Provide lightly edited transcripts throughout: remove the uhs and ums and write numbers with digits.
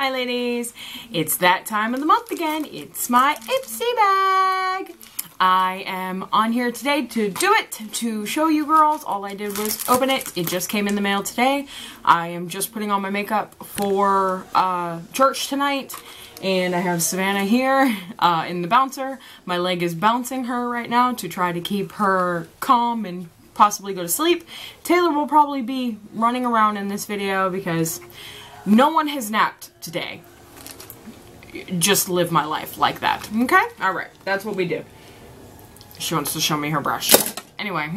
Hi ladies, it's that time of the month again. It's my Ipsy bag. I am on here today to show you girls. All I did was open it. It just came in the mail today. I am just putting on my makeup for church tonight. And I have Savannah here in the bouncer. My leg is bouncing her right now to try to keep her calm and possibly go to sleep. Taylor will probably be running around in this video because no one has napped today. Just live my life like that, okay? All right, that's what we do. She wants to show me her brush. Anyway,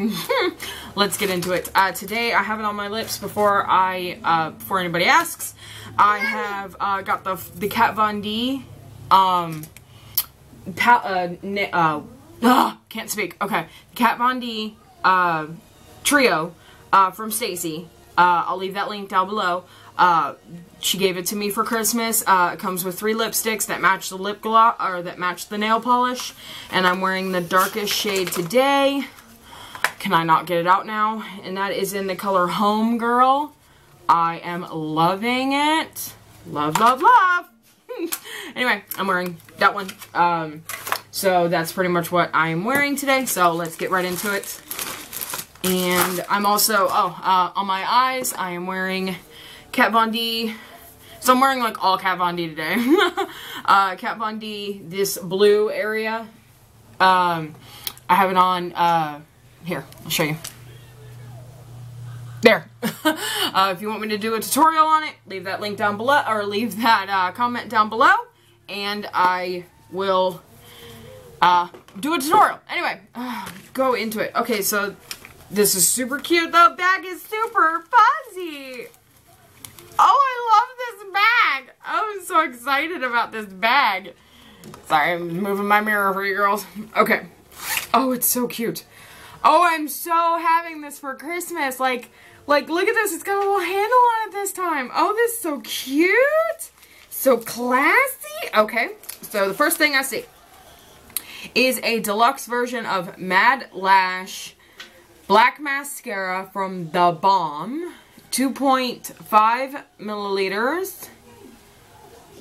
let's get into it. Today, I have it on my lips before anybody asks. I have got the Kat Von D, can't speak, okay. Kat Von D trio from Stacy. I'll leave that link down below. She gave it to me for Christmas. It comes with 3 lipsticks that match the lip gloss, or that match the nail polish, and I'm wearing the darkest shade today. Can I not get it out now? And that is in the color Home Girl. I am loving it. Love, love, love. Anyway, I'm wearing that one. So that's pretty much what I'm wearing today. So let's get right into it. And I'm also, on my eyes, I am wearing Kat Von D. So I'm wearing like all Kat Von D today. Kat Von D, this blue area. I have it on, here, I'll show you. There. If you want me to do a tutorial on it, leave that link down below, or leave that comment down below, and I will do a tutorial. Anyway, go into it. Okay, so this is super cute. The bag is super fuzzy. Oh, I love this bag. I'm so excited about this bag. Sorry, I'm moving my mirror for you girls. Okay. Oh, it's so cute. Oh, I'm so having this for Christmas. Like, look at this. It's got a little handle on it this time. Oh, this is so cute. So classy. Okay. So the first thing I see is a deluxe version of Mad Lash Black Mascara from The Bomb. 2.5 milliliters.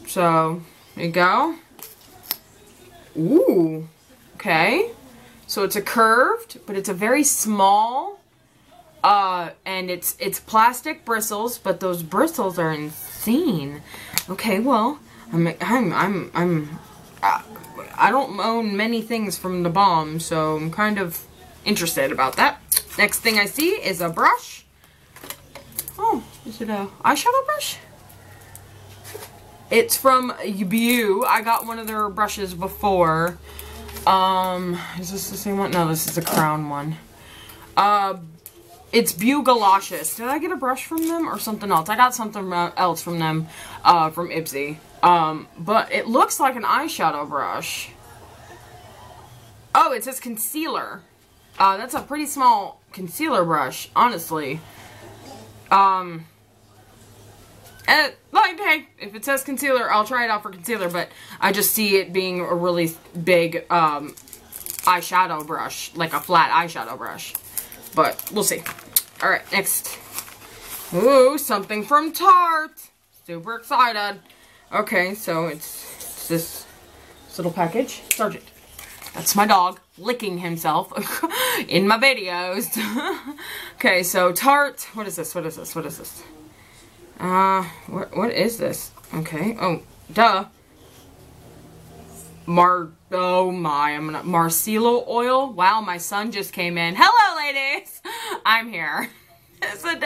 So, there you go. Ooh. Okay. So it's a curved, but it's a very small, and it's plastic bristles, but those bristles are insane. Okay, well, I don't own many things from The Bomb, so I'm kind of interested about that. Next thing I see is a brush. Oh, is it a eyeshadow brush? It's from Beau. I got one of their brushes before. Is this the same one? No, this is the crown one. It's Beau Galoshes. Did I get a brush from them or something else? I got something else from them, from Ipsy. But it looks like an eyeshadow brush. Oh, it says concealer. That's a pretty small concealer brush, honestly. Like, hey, if it says concealer, I'll try it out for concealer, but I just see it being a really big, eyeshadow brush, like a flat eyeshadow brush, but we'll see. All right, next. Ooh, something from Tarte. Super excited. Okay, so it's this little package. Sergeant. That's my dog licking himself in my videos. Okay, so Tarte. What is this? What is this? What is this? What is this? Okay, oh, duh. Oh my, I'm gonna, Marcillo oil. Wow, my son just came in. Hello, ladies. I'm here. It's a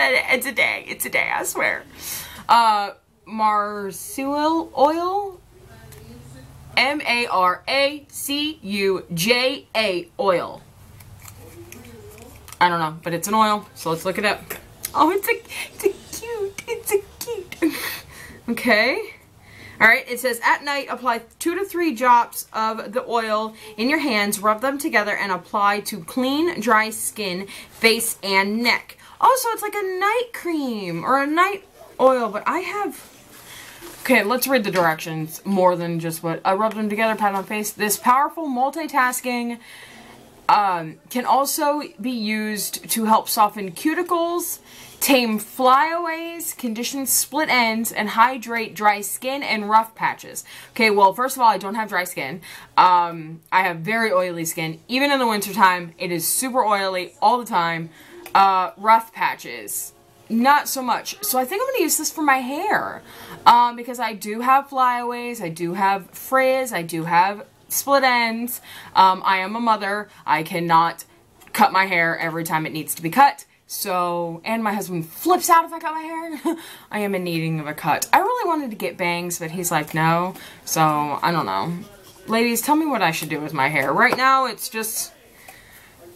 day, I swear. Marcillo oil. M-A-R-A-C-U-J-A oil. I don't know, but it's an oil, so let's look it up. Oh, it's cute. Okay. All right, it says, at night, apply 2 to 3 drops of the oil in your hands, rub them together, and apply to clean, dry skin, face, and neck. Also, it's like a night cream or a night oil, but I have... Okay, let's read the directions more than just what... I rubbed them together, pat on face. This powerful multitasking can also be used to help soften cuticles, tame flyaways, condition split ends, and hydrate dry skin and rough patches. Okay, well, first of all, I don't have dry skin. I have very oily skin. Even in the wintertime, it is super oily all the time. Rough patches, not so much. So I think I'm going to use this for my hair. Because I do have flyaways, I do have frizz, I do have split ends. I am a mother. I cannot cut my hair every time it needs to be cut. So, and my husband flips out if I cut my hair. I am in need of a cut. I really wanted to get bangs, but he's like, no. So, I don't know. Ladies, tell me what I should do with my hair. Right now, it's just,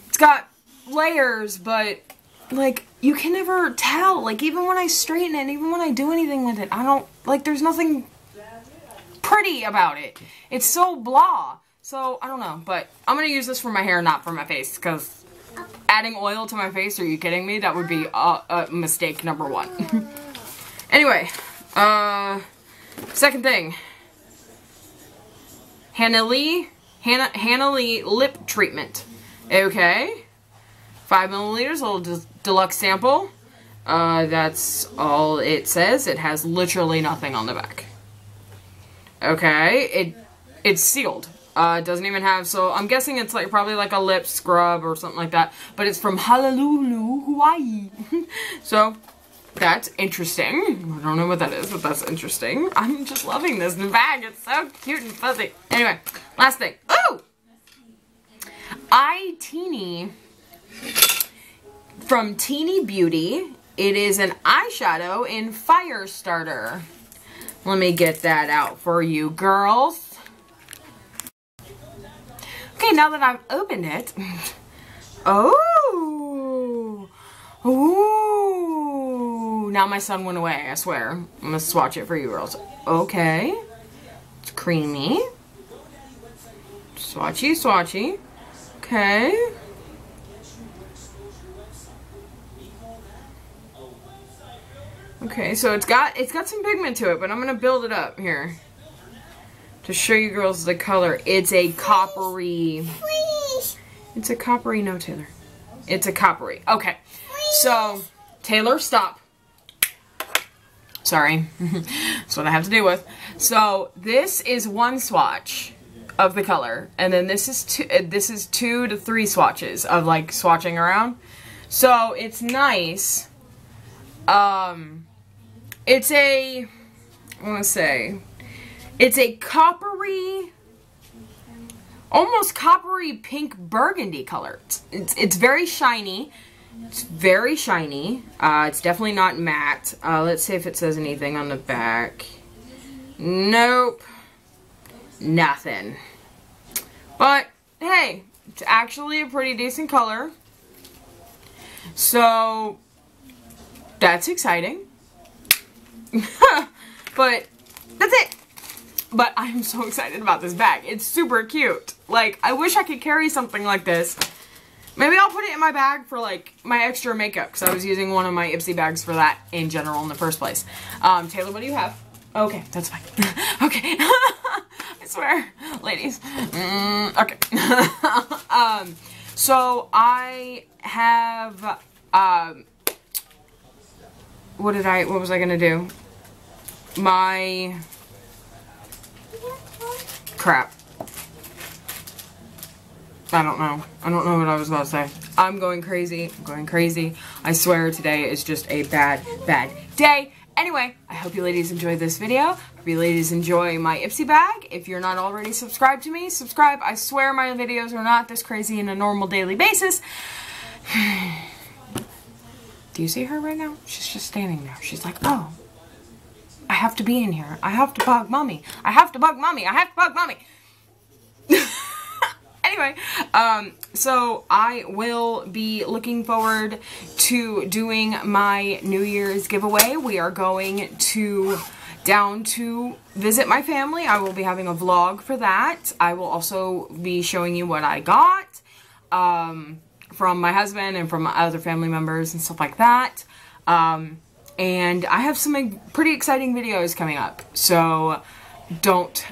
it's got layers, but, like, you can never tell. Like, even when I straighten it, even when I do anything with it, I don't, like, there's nothing pretty about it. It's so blah. So, I don't know, but I'm gonna use this for my hair, not for my face, because adding oil to my face, are you kidding me? That would be mistake number one. Anyway, second thing. Hanalee lip treatment. Okay. 5 milliliters, a little deluxe sample. That's all it says. It has literally nothing on the back. Okay, it's sealed. It doesn't even have, so I'm guessing it's like probably like a lip scrub or something like that. But it's from Honolulu, Hawaii. So, that's interesting. I don't know what that is, but that's interesting. I'm just loving this bag. It's so cute and fuzzy. Anyway, last thing. Oh! I-teeni from Teeny Beauty. It is an eyeshadow in Firestarter. Let me get that out for you girls. Okay, now that I've opened it, oh, ooh, now my sun went away, I swear. I'm gonna swatch it for you girls. Okay, it's creamy, swatchy, swatchy, okay. Okay, so it's got some pigment to it, but I'm gonna build it up here. To show you girls the color, it's a coppery. Please. It's a coppery. No, Taylor. It's a coppery. Okay. Please. So, Taylor, stop. Sorry. That's what I have to deal with. So, this is one swatch of the color, and then this is 2 to 3 swatches of like swatching around. So, it's nice. It's a, I want to say, it's a coppery, almost coppery pink burgundy color. It's very shiny. It's very shiny. It's definitely not matte. Let's see if it says anything on the back. Nope. Nothing. But, hey, it's actually a pretty decent color. So, that's exciting. But, that's it. But I'm so excited about this bag. It's super cute. Like, I wish I could carry something like this. Maybe I'll put it in my bag for, like, my extra makeup. Because I was using one of my Ipsy bags for that in general in the first place. Taylor, what do you have? Okay, that's fine. Okay. I swear. Ladies. Okay. So, I have, what was I going to do? My... crap. I don't know. I don't know what I was about to say. I'm going crazy. I'm going crazy. I swear today is just a bad, bad day. Anyway, I hope you ladies enjoyed this video. Hope you ladies enjoy my Ipsy bag. If you're not already subscribed to me, subscribe. I swear my videos are not this crazy on a normal daily basis. Do you see her right now? She's just standing there. She's like, oh. I have to be in here. I have to bug mommy. I have to bug mommy. I have to bug mommy. Anyway, so I will be looking forward to doing my New Year's giveaway. We are going down to visit my family. I will be having a vlog for that. I will also be showing you what I got from my husband and from my other family members and stuff like that. And I have some pretty exciting videos coming up, so don't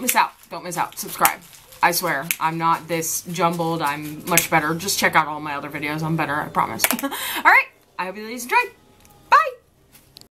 miss out. Subscribe. I swear, I'm not this jumbled. I'm much better. Just check out all my other videos. I'm better, I promise. All right. I hope you ladies enjoyed.